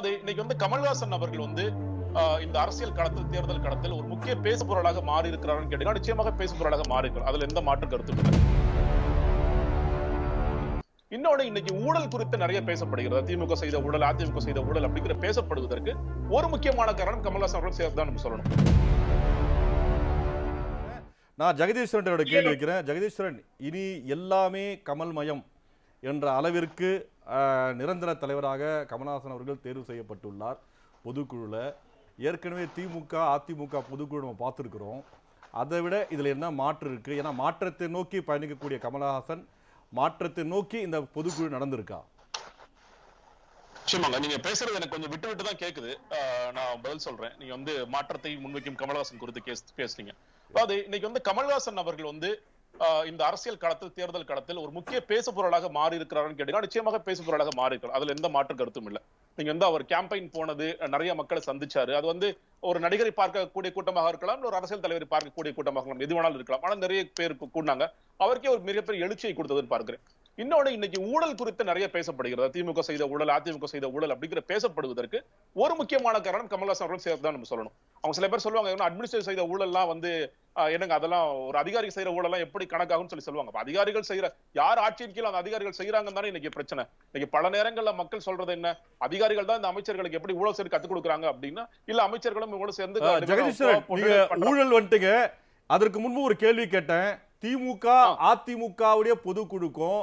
அது இன்னைக்கு வந்து கமல்ஹாசன் அவர்கள் வந்து இந்த அரசியல் கடத்தல் தேர்தல் கடத்தல் ஒரு முக்கிய பேசுபொருளாக மாறி இருக்கிறார் கேட்டீங்கன்னா நிச்சயமாக பேசுபொருளாக மாறி இருக்கிறார். அதுல எந்த மாற்று கருத்து. இன்னொன்று, இன்னைக்கு ஊழல் குறித்து நிறைய பேசப்படுகிறது. திமுக செய்த ஊழல், அதிமுக செய்த ஊழல் அப்படிங்கிற பேசப்படுவதற்கு ஒரு முக்கியமான காரணம் கமல்ஹாசன் அவர்கள் சேர்த்துதான் நம்ம சொல்லணும். நான் ஜெகதீஸ்வரனோட கேள்வி வைக்கிறேன். ஜெகதீஸ்வரன், இனி எல்லாமே கமல்மயம் என்ற அளவிற்கு நிரந்தர தலைவராக கமல்ஹாசன் அவர்கள் தேர்வு செய்யப்பட்டுள்ளார் பொதுக்குழுவில். ஏற்கனவே திமுக அதிமுக பொதுக்குழு நம்ம பார்த்துருக்குறோம். அதை விட இதில் என்ன மாற்று இருக்குது? ஏன்னா மாற்றத்தை நோக்கி பயணிக்கக்கூடிய கமல்ஹாசன், மாற்றத்தை நோக்கி இந்த பொதுக்குழு நடந்திருக்கா? நிச்சயமாங்க. நீங்க பேசுறது எனக்கு கொஞ்சம் விட்டு விட்டு தான் கேட்குது. நான் பதில் சொல்றேன். நீங்க வந்து மாற்றத்தை முன்வைக்கும் கமல்ஹாசன் குறித்து பேசுறீங்க. அதாவது இன்னைக்கு வந்து கமல்ஹாசன் அவர்கள் வந்து இந்த அரசியல் களத்தில் தேர்தல் களத்தில் ஒரு முக்கிய பேசுபொருளாக மாறி இருக்கிறார்னு கேட்டீங்கன்னா நிச்சயமாக பேசுபொருளாக மாறி இருக்கிறார். அதுல எந்த மாற்று கருத்தும் இல்லை. நீங்க வந்து அவர் கேம்பெயின் போனது, நிறைய மக்களை சந்திச்சாரு, அது வந்து ஒரு நடிகரை பார்க்கக்கூடிய கூட்டமாக இருக்கலாம், ஒரு அரசியல் தலைவரை பார்க்கக்கூடிய கூட்டமாக இருக்கலாம், எது வேணாலும் இருக்கலாம். ஆனா நிறைய பேர் கூடினாங்க. அவருக்கே ஒரு மிகப்பெரிய எழுச்சியை கொடுத்ததுன்னு பார்க்கிறேன். இன்னொன்று, இன்னைக்கு ஊழல் குறித்து நிறைய பேசப்படுகிறது. திமுக செய்த ஊழல், அதிமுக செய்த ஊழல் அப்படிங்கிற பேசப்படுவதற்கு ஒரு முக்கியமான காரணம் கமல்ஹாசன் அவர்கள் சேர்த்துதான் நம்ம சொல்லணும். அவங்க சில பேர் சொல்லுவாங்க, அட்மினிஸ்ட்ரேட் செய்த ஊழல்லாம் வந்து என்னங்க அதெல்லாம் ஒரு அதிகாரி செய்யற ஊழலாம் எப்படி கணக்காகும்னு சொல்லி சொல்லுவாங்க. அதிகாரிகள் செய்யற, யார் ஆட்சியின் கீழ் அந்த அதிகாரிகள் செய்யறாங்கன்னு தானே இன்னைக்கு பிரச்சனை. இன்னைக்கு பல நேரங்கள்ல மக்கள் சொல்றது என்ன, அதிகாரிகள் தான் இந்த அமைச்சர்களுக்கு எப்படி ஊழல் சேர்த்து கத்துக் கொடுக்குறாங்க அப்படின்னா, இல்ல அமைச்சர்களும் ஊழல் சேர்ந்து ஊழல் வந்துட்டுங்க. அதற்கு முன்பு ஒரு கேள்வி கேட்டேன். திமுக அதிமுகவுடைய பொதுக்குழுக்கும்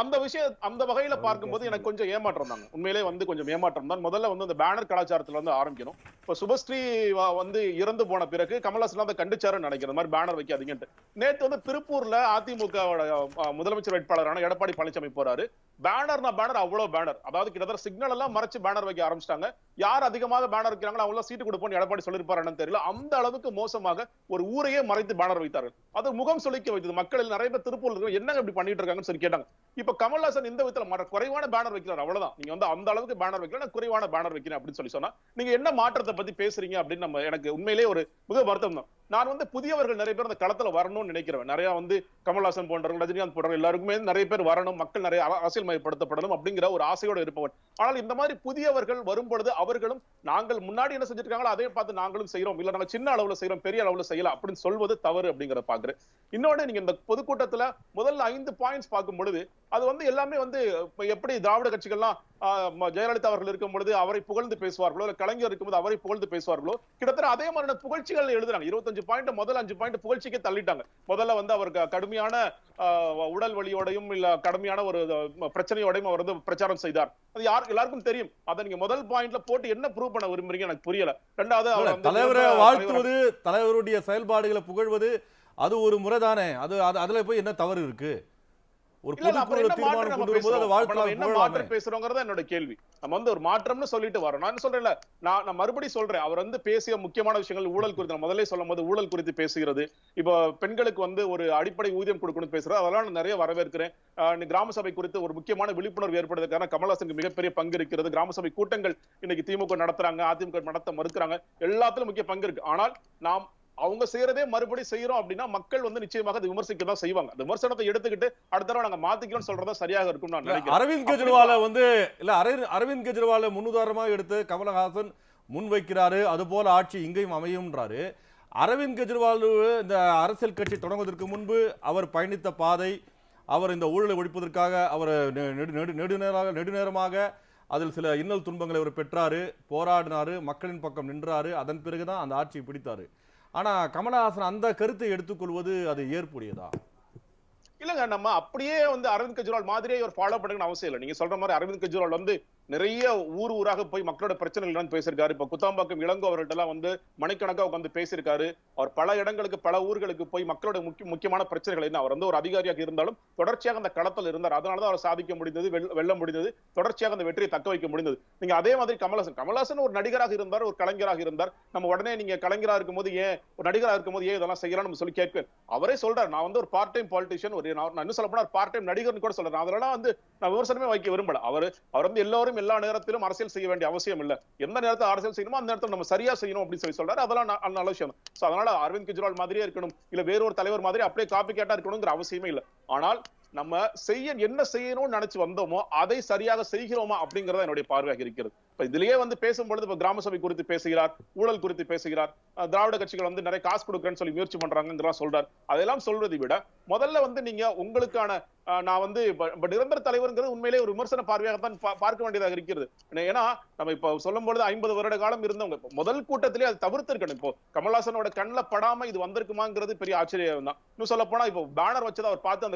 அந்த விஷயம் அந்த வகையில பார்க்கும்போது எனக்கு கொஞ்சம் ஏமாற்றம் தாங்க. உண்மையிலே வந்து கொஞ்சம் ஏமாற்றம் தான். முதல்ல வந்து அந்த பேனர் கலாச்சாரத்துல வந்து ஆரம்பிக்கணும். இப்ப சுபஸ்ரீ வந்து இறந்து போன பிறகு கமல்ஹாசன் அதை கண்டிச்சாருன்னு நினைக்கிற மாதிரி பேனர் வைக்காதீங்கன்ட்டு. நேற்று வந்து திருப்பூர்ல அதிமுக முதலமைச்சர் வேட்பாளரான எடப்பாடி பழனிசாமி போறாரு. பேனர்னா பேனர், அவ்வளவு பேனர், அதாவது கிட்டத்தட்ட சிக்னல் எல்லாம் மறைச்சு பேனர் வைக்க ஆரம்பிச்சிட்டாங்க. யார் அதிகமாக பேனர் வைக்கிறாங்களோ அவ்வளவு சீட்டு கொடுப்போம்னு எடப்பாடி சொல்லியிருப்பாருன்னு தெரியல. அந்த அளவுக்கு மோசமாக ஒரு ஊரையே மறைத்து பேனர் வைத்தார்கள். அது முகம் சுளிக்க வைத்தது. மக்கள் நிறைய பேர் திருப்பூர்ல என்னங்க இப்படி பண்ணிட்டு இருக்காங்கன்னு சொல்லி கேட்டாங்க. இப்ப கமல்ஹாசன் இந்த விதத்துல குறைவான பேனர் வைக்கிறார், அவ்வளவுதான். நீங்க வந்து அந்த அளவுக்கு பேனர் வைக்கல, குறைவான பேனர் வைக்கிறேன் அப்படின்னு சொல்லி சொன்னா நீங்க என்ன மாற்றத்தை பத்தி பேசுறீங்க அப்படின்னு நம்ம எனக்கு உண்மையிலேயே ஒரு மிக வருத்தம் தான். நான் வந்து புதியவர்கள் நிறைய பேர் அந்த களத்துல வரணும்னு நினைக்கிறேன். நிறைய வந்து கமல்ஹாசன் போன்றவர்கள், ரஜினிகாந்த் போன்றவர்கள் எல்லாருக்குமே நிறைய பேர் வரணும், மக்கள் நிறைய அரசியல்மயப்படுத்தப்படணும் அப்படிங்கிற ஒரு ஆசையோடு இருப்பவன். ஆனால் இந்த மாதிரி புதியவர்கள் வரும் பொழுது அவர்களும் நாங்கள் முன்னாடி என்ன செஞ்சுட்டு இருக்காங்களோ அதே பார்த்து நாங்களும் செய்யறோம், இல்ல நாங்க சின்ன அளவுல செய்யறோம் பெரிய அளவுல செய்யலாம் அப்படின்னு சொல்வது தவறு அப்படிங்கிற பாக்குறேன். இன்னொன்று, நீங்க இந்த பொதுக்கூட்டத்துல முதல்ல 5 பாயிண்ட்ஸ் பார்க்கும் பொழுது அது வந்து எல்லாமே வந்து எப்படி திராவிட கட்சிகள்லாம் ஜெயலலிதா அவர்கள் இருக்கும் பொழுது அவரை புகழ்ந்து பேசுவார்களோ, இல்ல கலைஞர் இருக்கும்போது அவரை புகழ்ந்து பேசுவார்களோ, கிட்டத்தட்ட அதே மாதிரி புகழ்ச்சிகள் எழுதுறாங்க. 25 பாயிண்ட் முதல் 5 பாயிண்ட் புகழ்ச்சிக்கே தள்ளிட்டாங்க. முதல்ல வந்து அவருக்கு கடுமையான உடல் வலியோடையும் இல்ல கடுமையான ஒரு பிரச்சனையோடையும் அவர் வந்து பிரச்சாரம் செய்தார். அது யாருக்கு எல்லாருக்கும் தெரியும். அதை நீங்க முதல் பாயிண்ட்ல போட்டு என்ன ப்ரூவ் பண்ண விரும்புறீங்க எனக்கு புரியல. ரெண்டாவது, தலைவரை வாழ்த்துவது, தலைவருடைய செயல்பாடுகளை புகழ்வது அது ஒரு முறைதானே. அது அதுல போய் என்ன தவறு இருக்கு? ஒரு கேள்வி. நம்ம வந்து ஒரு மாற்றம்னு சொல்லிட்டு வரோம். நான் சொல்றேன்ல, நான் மறுபடியும் சொல்றேன், அவர் வந்து பேசிய முக்கியமான விஷயங்கள் ஊழல் குறித்து முதல்ல சொல்லும் போது ஊழல் குறித்து பேசுகிறது. இப்ப பெண்களுக்கு வந்து ஒரு அடிப்படை ஊதியம் கொடுக்கணும்னு பேசுறது, அதெல்லாம் நான் நிறைய வரவேற்கிறேன். கிராம சபை குறித்து ஒரு முக்கியமான விழிப்புணர்வு ஏற்படுவதற்கான கமல்ஹாசனுக்கு மிகப்பெரிய பங்கு இருக்கிறது. கிராம சபை கூட்டங்கள் இன்னைக்கு திமுக நடத்துறாங்க, அதிமுக நடத்த மறுக்கிறாங்க, எல்லாத்திலும் முக்கிய பங்கு இருக்கு. ஆனால் நாம் அவங்க செய்யறதே மறுபடியும் செய்யறோம் அப்படின்னா மக்கள் வந்து நிச்சயமாக அது விமர்சிக்கதான் செய்வாங்க. அந்த விமர்சனத்தை எடுத்துக்கிட்டு அடுத்த தடவை நாங்க மாத்திக்கிறோம் சொல்றதா சரியாக இருக்கும் நான் நினைக்கிறேன். அரவிந்த் கெஜ்ரிவாலை முன்னுதாரணமா எடுத்து கமல்ஹாசன் முன்வைக்கிறாரு. அதுபோல ஆட்சி இங்கேயும் அமையும்ன்றாரு. அரவிந்த் கெஜ்ரிவால் இந்த அரசியல் கட்சி தொடங்குவதற்கு முன்பு அவர் பயணித்த பாதை, அவர் இந்த ஊழலை ஒழிப்பதற்காக அவர் நெடுநேரமாக அதில் சில இன்னல் துன்பங்களை அவர் பெற்றாரு, போராடினாரு, மக்களின் பக்கம் நின்றாரு. அதன் பிறகுதான் அந்த ஆட்சியை பிடித்தாரு. ஆனா கமல்ஹாசன் அந்த கருத்தை எடுத்துக்கொள்வது அது ஏற்புடையதா? இல்லங்க, நம்ம அப்படியே வந்து அரவிந்த் கெஜ்ரிவால் மாதிரியே ஒரு ஃபாலோ பண்ணணும்னு அவசியம் இல்லை. நீங்க சொல்ற மாதிரி அரவிந்த் கெஜ்ரிவால் வந்து நிறைய ஊர் ஊராக போய் மக்களோட பிரச்சனை என்னன்னு பேசியிருக்காரு. இப்ப குத்தாம்பாக்கம் இளங்கோ அவர்கள்ட்ட எல்லாம் வந்து மணிக்கணக்கா உட்காந்து பேசியிருக்காரு. அவர் பல இடங்களுக்கு பல ஊர்களுக்கு போய் மக்களோட முக்கியமான பிரச்சனைகள் என்ன, அவர் வந்து ஒரு அதிகாரியாக இருந்தாலும் தொடர்ச்சியாக அந்த களத்தில் இருந்தார். அதனாலதான் அவர் சாதிக்க முடிந்தது, வெல்ல முடிந்தது, தொடர்ச்சியாக அந்த வெற்றியை தக்க வைக்க முடிந்தது. நீங்க அதே மாதிரி கமல்ஹாசன் ஒரு நடிகராக இருந்தார், ஒரு கலைஞராக இருந்தார். நம்ம உடனே நீங்க கலைஞராக இருக்கும்போது ஏன், ஒரு நடிகராக இருக்கும்போது ஏன் இதெல்லாம் செய்யலாம்னு சொல்லி கேட்க அவரே சொல்றாரு, நான் வந்து ஒரு பார்ட் டைம் பாலிட்டிஷியன், ஒரு இன்னும் சொல்ல போனா பார்ட் டைம் நடிகர்னு கூட சொல்றேன். அதெல்லாம் வந்து நான் விமர்சனமே வைக்க விரும்பல. அவர் வந்து எல்லாரும் எல்லா நேரத்திலும் அரசியல் செய்ய வேண்டிய அவசியம் இல்ல. எந்த நேரத்தில் அரசியல் செய்யணுமோ அந்த நேரத்தில் நம்ம சரியா செய்யணும் அப்படின்னு சொல்லி சொல்றாரு. அதெல்லாம் நல்ல விஷயம். சோ அதனால அரவிந்த் கெஜ்ரிவால் மாதிரியே இருக்கணும், இல்ல வேறொரு தலைவர் மாதிரி அப்படியே காப்பி கேட்டா இருக்கணுங்கிற அவசியமே இல்ல. ஆனால் நம்ம செய்ய என்ன செய்யணும்னு நினைச்சு வந்தோமோ அதை சரியாக செய்கிறோமா அப்படிங்கறத என்னுடைய பார்வையாக இருக்கிறது. இப்ப இதுலயே வந்து பேசும்பொழுது இப்ப கிராம சபை குறித்து பேசுகிறார், ஊழல் குறித்து பேசுகிறார், திராவிட கட்சிகள் வந்து நிறைய காசு கொடுக்குறேன்னு சொல்லி முயற்சி பண்றாங்க சொல்றாரு. அதெல்லாம் சொல்றதை விட முதல்ல வந்து நீங்க உங்களுக்கான நான் வந்து நிரந்தர தலைவருங்கிறது உண்மையிலே ஒரு விமர்சன பார்வையாகத்தான் பார்க்க வேண்டியதாக இருக்கிறது. ஏன்னா நம்ம இப்ப சொல்லும் பொழுது 50 வருட காலம் இருந்தவங்க முதல் கூட்டத்திலே அது தவிர்த்து இருக்கணும். இப்போ கமல்ஹாசனோட கண்ணில படாம இது வந்திருக்குமாங்கிறது பெரிய ஆச்சரியம் தான். இன்னும் சொல்ல போனா இப்போ பேனர் வச்சதை அவர் பார்த்து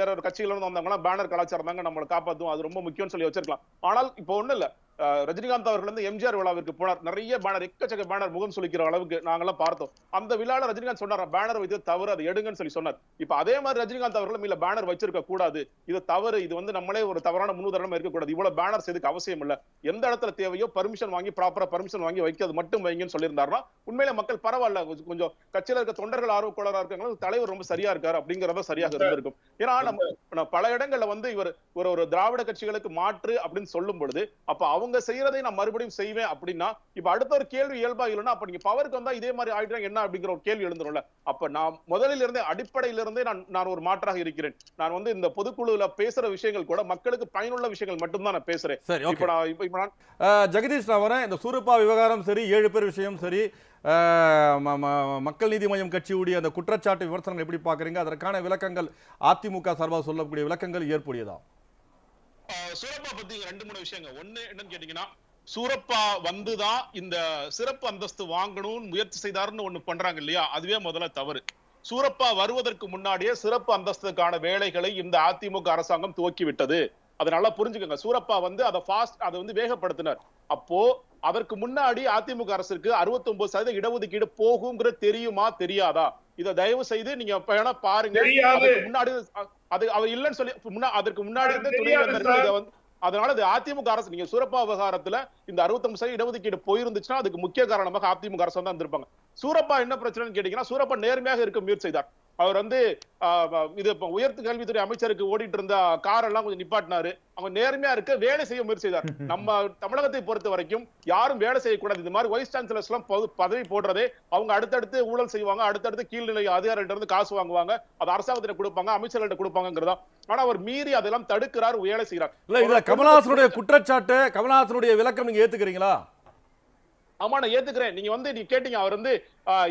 வேற ஒரு கட்சியில இருந்து வந்தாங்கன்னா பேனர் கலாச்சாரம் தாங்க நம்மளை காப்பாத்தும், அது ரொம்ப முக்கியம் சொல்லி வச்சிருக்கலாம். ஆனால் இப்ப ஒண்ணு இல்ல, ரஜினிகாந்த் அவர்கள் வந்து எம்ஜிஆர் விழாவிற்கு போனார். நிறைய பேனர், எக்கச்சக்க பேனர், முகம் சுளிக்கிற அளவுக்கு நாங்கெல்லாம் பார்த்தோம். அந்த விழாவில் ரஜினிகாந்த் சொன்னார், பேனர் வைத்து தவறு, அதை எடுங்கன்னு சொல்லி சொன்னார். இப்ப அதே மாதிரி ரஜினிகாந்த் அவர்களும் இல்ல பேனர் வச்சிருக்க கூடாது, இது தவறு, இது வந்து நம்மளே ஒரு தவறான முன்னுதாரணமா இருக்கக்கூடாது, இவ்வளவு பேனர் செய்துக்கு அவசியம் இல்ல, எந்த இடத்துல தேவையோ பர்மிஷன் வாங்கி ப்ராப்பரா பர்மிஷன் வாங்கி வைக்கிறது மட்டும் வைங்கன்னு சொல்லியிருந்தாருன்னா உண்மையில மக்கள் பரவாயில்ல, கொஞ்சம் கட்சியில இருக்க தொண்டர்கள் ஆர்வக்கோளராக இருக்காங்க, தலைவர் ரொம்ப சரியா இருக்காரு அப்படிங்கறத சரியாக இருந்திருக்கும். ஏன்னா நம்ம பல இடங்கள்ல வந்து இவர் ஒரு திராவிட கட்சிகளுக்கு மாற்று அப்படின்னு சொல்லும் பொழுது அப்ப அவங்க செய்யறதை நான் மறுபடியும் செய்வேன் அப்படின்னா இப்ப அடுத்த ஒரு கேள்வி இயல்பாக இல்லைன்னா அப்ப நீங்க பவருக்கு வந்தா இதே மாதிரி ஆயிடுறாங்க என்ன அப்படிங்கிற ஒரு கேள்வி எழுந்துரும்ல. அப்ப நான் முதலில் இருந்தே அடிப்படையிலிருந்தே நான் ஒரு மாற்றாக இருக்கிறேன். நான் வந்து இந்த பொதுக்குழுல பேசுற விஷயங்கள் கூட மக்களுக்கு பயனுள்ள விஷயங்கள் மட்டும்தான் நான் பேசுறேன். ஜெகதீஷ், நான் வரேன். இந்த சூரப்பா விவகாரம் சரி, 7 பேர் விஷயம் சரி, மக்கள் நீதி மய்யம் கட்சியுடைய அந்த குற்றச்சாட்டு விமர்சனங்கள் எப்படி பாக்குறீங்க? அதற்கான விளக்கங்கள் அதிமுக சார்பாக சொல்லக்கூடிய விளக்கங்கள் ஏற்புடையதா? சூரப்பா பத்தி 2-3 விஷயங்க. ஒண்ணு என்னன்னு கேட்டீங்கன்னா, சூரப்பா வந்துதான் இந்த சிறப்பு அந்தஸ்து வாங்கணும்னு முயற்சி செய்தாருன்னு ஒண்ணு பண்றாங்க இல்லையா, அதுவே முதல்ல தவறு. சூரப்பா வருவதற்கு முன்னாடியே சிறப்பு அந்தஸ்துக்கான வேலைகளை இந்த அதிமுக அரசாங்கம் துவக்கிவிட்டது. அதனால புரிஞ்சுக்கோங்க, சூரப்பா வந்து அதை வந்து வேகப்படுத்தினார். அப்போ அதற்கு முன்னாடி அதிமுக அரசுக்கு 69% இடஒதுக்கீடு போகுங்கிற தெரியுமா தெரியாதா? இதை தயவு செய்து நீங்க வேணா பாருங்க. முன்னாடி அது அவர் இல்லைன்னு சொல்லி அதற்கு முன்னாடி வந்து அதனால அது அதிமுக அரசு நீங்க சூரப்பா விவகாரத்துல இந்த 65% இடஒதுக்கீடு போயிருந்துச்சுன்னா அதுக்கு முக்கிய காரணமாக அதிமுக அரசு தான் இருந்திருப்பாங்க. சூரப்பா என்ன பிரச்சனைன்னு கேட்டீங்கன்னா, சூரப்பா நேர்மையாக இருக்க முயற்சி செய்தார். அவர் வந்து இது உயர்த்து கல்வித்துறை அமைச்சருக்கு ஓடிட்டு இருந்த கார் எல்லாம் கொஞ்சம் நிப்பாட்டினாரு. அவங்க நேர்மையா இருக்க வேலை செய்ய முயற்சி செய்தார். நம்ம தமிழகத்தை பொறுத்த வரைக்கும் யாரும் வேலை செய்யக்கூடாது. இந்த மாதிரி வைஸ் சான்சலர்ஸ் எல்லாம் பதவி போடுறதே அவங்க அடுத்தடுத்து ஊழல் செய்வாங்க, அடுத்தடுத்து கீழ்நிலை அதிகாரிகிட்ட இருந்து காசு வாங்குவாங்க, அது அரசாங்கத்திட்ட கொடுப்பாங்க, அமைச்சர்கிட்ட கொடுப்பாங்கிறதா. ஆனா அவர் மீறி அதெல்லாம் தடுக்கிறார், வேலை செய்யறார். இல்ல, கமல்ஹாசனுடைய குற்றச்சாட்டு, கமல்ஹாசனுடைய விளக்கம் நீங்க ஏத்துக்கிறீங்களா? ஆமா, நான் ஏத்துக்கிறேன். நீங்க வந்து நீ கேட்டீங்க, அவர் வந்து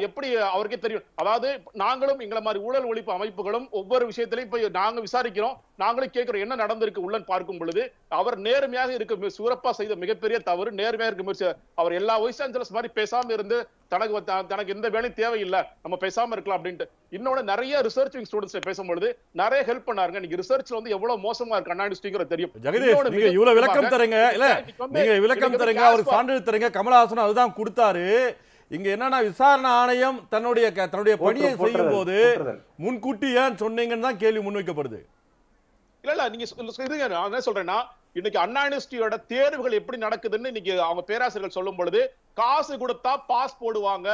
எப்படி அவருக்கே தெரியும். அதாவது நாங்களும் எங்களை மாதிரி ஊழல் ஒழிப்பு அமைப்புகளும் ஒவ்வொரு விஷயத்திலையும் போய் நாங்க விசாரிக்கிறோம், நாங்களும் கேட்கிறோம் என்ன நடந்திருக்கு உள்ளன்னு பார்க்கும் பொழுது அவர் நேர்மையாக இருக்க சூரப்பா செய்த மிகப்பெரிய தவறு நேர்மையாக இருக்க முயற்சி. அவர் எல்லா வைஸ் சான்சலர்ஸ் மாதிரி பேசாம இருந்து தனக்கு எந்த வேலையும் தேவையில்லை, நம்ம பேசாம இருக்கலாம் அப்படின்ட்டு. இன்னொன்னு நிறைய ரிசர்ச்சிங் ஸ்டூடெண்ட்ஸ் பேசும்பொழுது நிறைய ஹெல்ப் பண்ணாருங்க. நீங்க ரிசர்ச்ல வந்து எவ்வளவு மோசமா இருக்கு அண்ணாடிஸ்டிங்கிற தெரியும். இவ்வளவு விளக்கம் தரீங்க, இல்ல நீங்க விளக்கம் தரீங்க, ஒரு சான்றிதழ் தரீங்க. கமல்ஹாசன் அதுதான் கொடுத்தாரு. இங்க என்னன்னா, விசாரணை ஆணையம் தன்னுடைய பணியை செய்யும் போது முன்கூட்டியே சொன்னீங்கன்னு தான் கேள்வி முன்வைக்கப்படுது. இல்ல நீங்க என்ன சொல்றேன்னா, இன்னைக்கு அண்ணா யூனிவர்சிட்டியோட தேர்வுகள் எப்படி நடக்குதுன்னு இன்னைக்கு அவங்க பேராசிரியர்கள் சொல்லும் பொழுது காசு கொடுத்தா பாஸ் போடுவாங்க,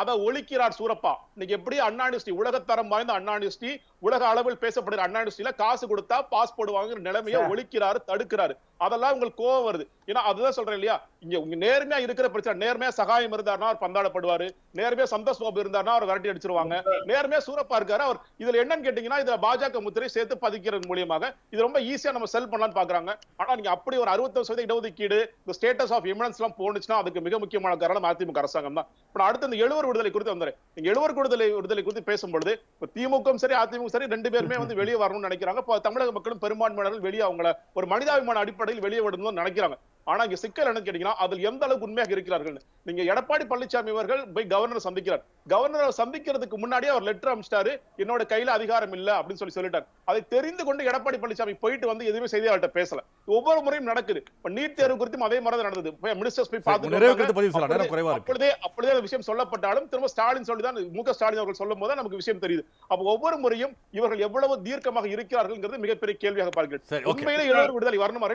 அதை ஒழிக்கிறார் சூரப்பா. இன்னைக்கு எப்படி அண்ணா யூனிவர்சிட்டி, உலகத்தரம் வாய்ந்த அண்ணா யூனிவர்சிட்டி, உலக அளவில் பேசப்படுற அண்ணா யூனிவர்சிட்டியில காசு கொடுத்தா பாஸ் போடுவாங்கிற நிலைமையை ஒழிக்கிறாரு, தடுக்கிறாரு. அதெல்லாம் உங்களுக்கு கோவம் வருது. ஏன்னா அதுதான் சொல்றேன் இல்லையா, இங்க நேர்மையா இருக்கிற பிரச்சனை. நேர்மையா சகாயம் இருந்தாருன்னா அவர் பந்தாடப்படுவாரு, நேர்மையா சந்தோஷ் பாபு இருந்தாருன்னா அவர் விரட்டி அடிச்சிருவாங்க, நேர்மையா சூரப்பா இருக்காரு. அவர் இதுல என்னன்னு கேட்டீங்கன்னா, இதுல பாஜக முத்திரை சேர்த்து பதிக்கிறது மூலியமாக இது ரொம்ப ஈஸியா நம்ம செல் பண்ணலாம்னு பாக்குறாங்க. ஆனா நீங்க அப்படி ஒரு 65% இடஒதுக்கீடு, இந்த ஸ்டேட்டஸ் ஆஃப் எமினன்ஸ் எல்லாம் போனுச்சுன்னா அதுக்கு மிக முக்கியமான காரணம் அதிமுக அரசாங்கம் தான். இப்ப அடுத்த இந்த 70 விடுதலை குறித்து வந்தாரு. நீங்க 70 விடுதலை குறித்து பேசும்பொழுது திமுகவும் சரி அதிமுக சரி 2 பேருமே வந்து வெளியே வரணும்னு நினைக்கிறாங்க. தமிழக மக்களும் பெரும்பான்மையினர்கள் வெளியே அவங்கள ஒரு மனிதாபிமான அடிப்படையில் வெளியே விடணும்னு நினைக்கிறாங்க. ஆனா இங்க சிக்கல் என்ன கேட்டீங்கன்னா அதில் எந்த அளவுக்கு உண்மையாக இருக்கிறார்கள். நீங்க எடப்பாடி பழனிசாமி அவர்கள் போய் கவர்னரை சந்திக்கிறார். கவர்னரை சந்திக்கிறதுக்கு முன்னாடியே அவர் லெட்டர் அனுப்பிச்சிட்டாரு, என்னோட கையில அதிகாரம் இல்ல அப்படின்னு சொல்லிட்டார். அதை தெரிந்து கொண்டு எடப்பாடி பழனிசாமி போயிட்டு வந்து எதுவுமே செய்தியாளர்கிட்ட பேசல. ஒவ்வொரு முறையும் நடக்குது. நீட் தேர்வு குறித்தும் அதே மாதிரி நடந்தது. மினிஸ்டர்ஸ் போய் பார்த்து அப்பொழுதே விஷயம் சொல்லப்பட்டாலும் திரும்ப ஸ்டாலின் சொல்லிதான் மு க ஸ்டாலின் அவர்கள் சொல்லும் போது நமக்கு விஷயம் தெரியுது. அப்ப ஒவ்வொரு முறையும் இவர்கள் எவ்வளவு தீர்க்கமாக இருக்கிறார்கள் மிகப்பெரிய கேள்வியாக பார்க்கிறேன். உண்மையிலே இளைஞர் விடுதலை வரணுமா?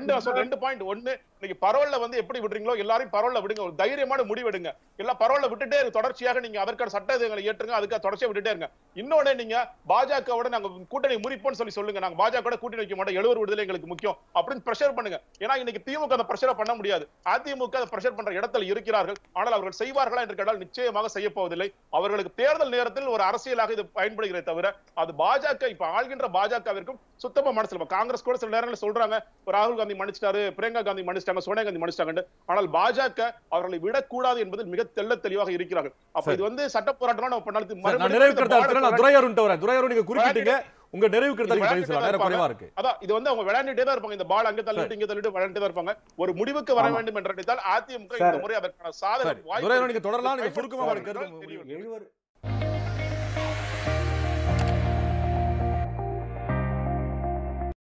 ரெண்டு பாயிண்ட். ஒண்ணு, நீங்க பரவல்ல வந்து எப்படி விடுறீங்களோ எல்லாரும் பரவல்ல விடுங்க, ஒரு தைரியமான முடிவெடுங்க. எல்லாம் பரவல்ல விட்டுட்டே தொடர்ச்சியாக நீங்க அதற்கான சட்டங்களை ஏற்றுங்க, அதுக்காக தொடர்ச்சியா விட்டுட்டே இருங்க. இன்னொன்னு, நீங்க பாஜகவோட நாங்க கூட்டணி முறிப்போம்னு சொல்லி சொல்லுங்க. நாங்க பாஜகவோட கூட்டணி வைக்க மாட்டோம், இளைஞர் விடுதலை எங்களுக்கு முக்கியம் அப்படின்னு பிரஷர் பண்ணுங்க. ஏன்னா இன்னைக்கு திமுக அந்த பிரஷரை பண்ண முடியாது. அதிமுக அதை பிரஷர் பண்ற இடத்துல இருக்கிறார்கள். ஆனால் அவர்கள் செய்வார்களா என்று கேட்டால் நிச்சயமாக செய்ய போவதில்லை. அவர்களுக்கு தேர்தல் நேரத்தில் ஒரு அரசியலாக இது பயன்படுகிறதே தவிர அது பாஜக இப்ப ஆள்கின்ற பாஜகவிற்கும் சுத்தமா மனசுல. காங்கிரஸ் கூட சில நேரங்களில் சொல்றாங்க ராகுல் காந்தி மன்னிச்சிட்டாரு, பிரியங்கா காந்தி மன்னிச்சிட்டாங்க, சோனியா காந்தி மன்னிச்சிட்டாங்க. ஆனால் பாஜக அவர்களை விடக்கூடாது என்பதில் மிக தெள்ள தெளிவாக இருக்கிறார்கள். அப்ப இது வந்து சட்ட போராட்டம். உங்க நிறைவு விளையாண்டுட்டே தான் இருப்பாங்க. இந்த பால் அங்க தள்ளிட்டு இங்க தள்ளிட்டு விளையாண்டே தான் இருப்பாங்க. ஒரு முடிவுக்கு வர வேண்டும் என்று நினைத்தால் அதிமுக இந்த முறை அதற்கான சாதனை தொடரலாம்.